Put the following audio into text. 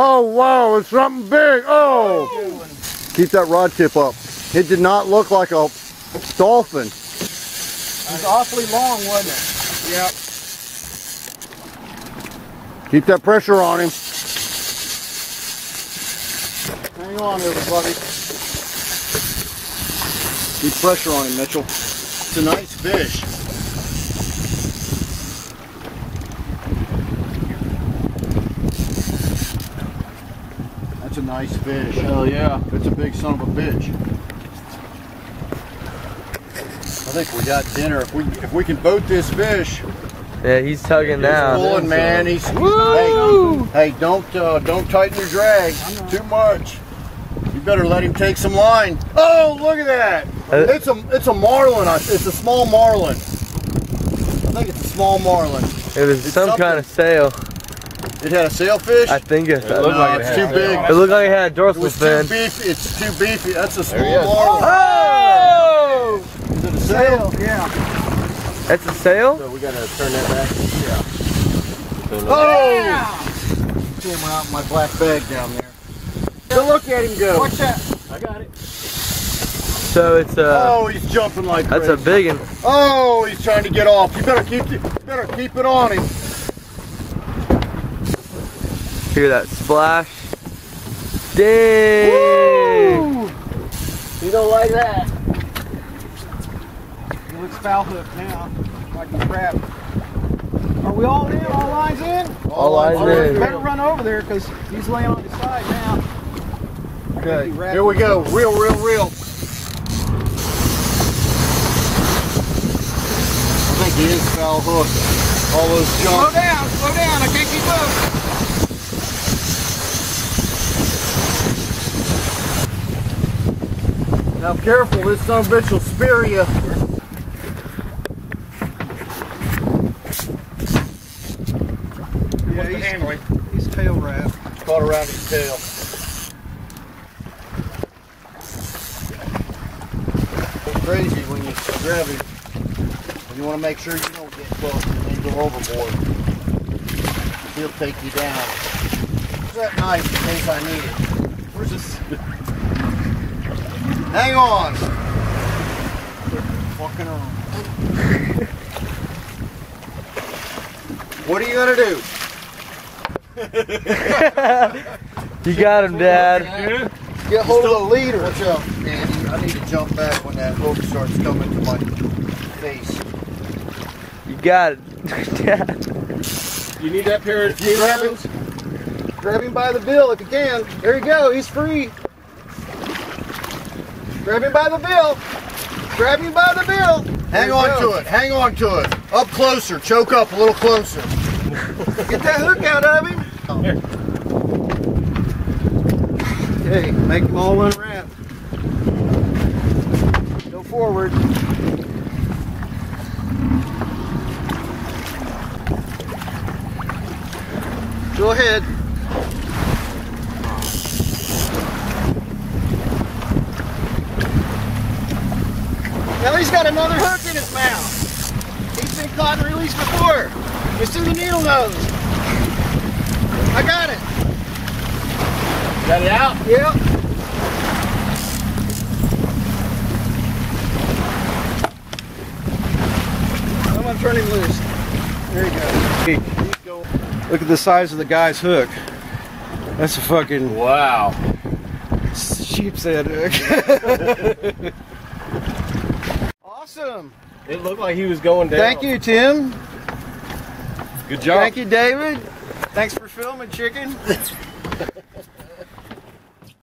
Oh, wow, it's something big. Oh! Keep that rod tip up. It did not look like a dolphin. It was awfully long, wasn't it? Yep. Keep that pressure on him. Hang on, everybody. Keep pressure on him, Mitchell. It's a nice fish. That's a nice fish. Hell yeah. It's a big son of a bitch. I think we got dinner. If we can boat this fish. Yeah, he's tugging now. He's pulling, man. He's woo! Hey, don't tighten your drag too much. You better let him take some line. Oh, look at that! It's a marlin. It's a small marlin. I think it's a small marlin. It was some kind of sail. It had a sailfish? I think it looked like it's too big. It looked like it had a dorsal fin. It's too beefy. That's a small marlin. Oh! Is it a sail? Yeah. That's a sail? So we gotta turn that back. Yeah. Oh! Yeah. Came out in my black bag down there. So look at him go. Watch that. I got it. So it's a. Oh, he's jumping like crazy. That's a big one. Oh, he's trying to get off. You better keep it on him. Hear that splash. Dang! Woo! You don't like that. He looks foul hooked now, like a crab. Are we all in? All lines in? All lines in. You better run over there because he's laying on his side now. Okay, here we go. Reel, reel, reel. I think he is foul hooked. All those jumps. Slow down, I can't keep up. Now careful, this son of a bitch will spear you. Yeah, he's tail wrapped. Caught around his tail. It's crazy when you grab him. You want to make sure you don't get close and then go overboard. He'll take you down. Where's that knife in case I need it? Where's this? Hang on! Walking around. What are you gonna do? You got him, Dad. Get hold of the leader. Watch out, Andy. I need to jump back when that hook starts coming to my face. You got it, Dad. You need that pair of hands. Grab him by the bill if you can. There you go. He's free. Grab him by the bill. Grab him by the bill. Hang on to it. Hang on to it. Up closer. Choke up a little closer. Get that hook out of him. Oh. Okay, make them all unwrap. Go forward. Go ahead. Now he's got another hook in his mouth. He's been caught and released before. It's through the needle nose. I got it. Got it out? Yep. I'm going to turn him loose. There you go. Look at the size of the guy's hook. That's a fucking... Wow. Sheep's head hook. Awesome. It looked like he was going down. Thank you, Tim. Good job. Thank you, David. Thanks for filming, chicken.